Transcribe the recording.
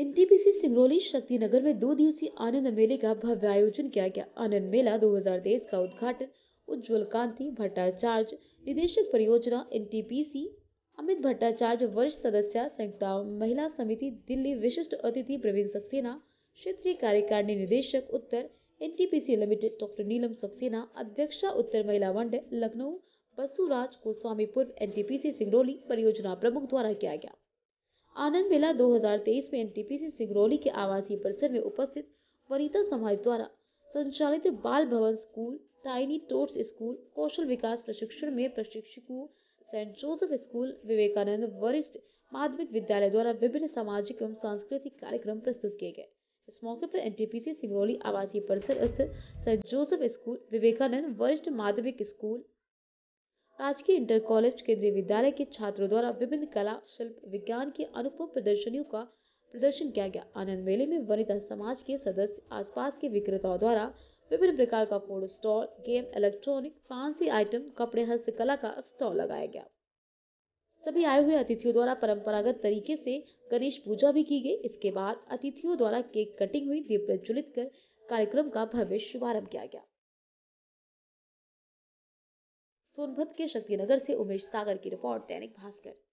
NTPC Singrauli Shakti Nagar में 2 दिवसीय आनंद मेले का भव्य आयोजन किया गया। आनंद मेला 2023 का उद्घाटन उज्जवल कांति भट्टाचार्य निदेशक परियोजना एनटीपीसी, अमित भट्टाचार्य वरिष्ठ सदस्य संयुक्त महिला समिति दिल्ली, विशिष्ट अतिथि प्रवीण सक्सेना क्षेत्रीय कार्यकारिणी निदेशक उत्तर NTPC limited, doctor Neelam Saxena अध्यक्षा उत्तर महिला मंडल लखनऊ, बसुराज गोस्वामी पूर्व एनटीपीसी सिंगरौली परियोजना प्रमुख द्वारा किया गया। आनंद मेला 2023 में एनटीपीसी सिंगरौली के आवासीय परिसर में उपस्थित वनिता समाज द्वारा संचालित Bal Bhavan school, tiny tots school, कौशल विकास प्रशिक्षण में प्रशिक्षकों, सेंट जोसेफ स्कूल, विवेकानंद वरिष्ठ माध्यमिक विद्यालय द्वारा विभिन्न सामाजिक एवं सांस्कृतिक कार्यक्रम प्रस्तुत किए गए। इस मौके पर एनटीपीसी सिंगरौली आवासीय परिसर स्थित सेंट जोसेफ स्कूल, विवेकानंद वरिष्ठ माध्यमिक स्कूल, राजकीय इंटर कॉलेज केंद्रीय विद्यालय के छात्रों द्वारा विभिन्न कला, शिल्प, विज्ञान की अनुपम प्रदर्शनियों का प्रदर्शन किया गया। आनंद मेले में वनिता समाज के सदस्य आसपास के विक्रेताओं द्वारा विभिन्न प्रकार का food stall, game, electronic, fancy item, कपड़े, हस्तकला का स्टॉल लगाया गया। सभी आए हुए अतिथियों द्वारा परंपरागत तरीके से गणेश पूजा भी की गई। इसके बाद अतिथियों द्वारा केक कटिंग हुई, दीप प्रज्वलित कर कार्यक्रम का भव्य शुभारंभ किया गया। सोनभद्र के शक्ति नगर से उमेश सागर की रिपोर्ट, दैनिक भास्कर।